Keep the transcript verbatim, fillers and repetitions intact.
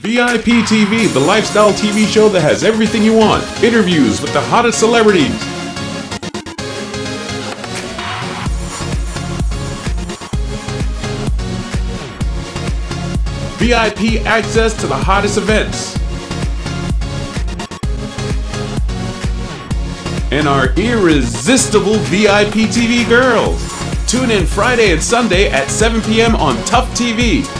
V I P T V, the lifestyle T V show that has everything you want. Interviews with the hottest celebrities. V I P access to the hottest events. And our irresistible V I P T V girls. Tune in Friday and Sunday at seven p m on TUFF T V.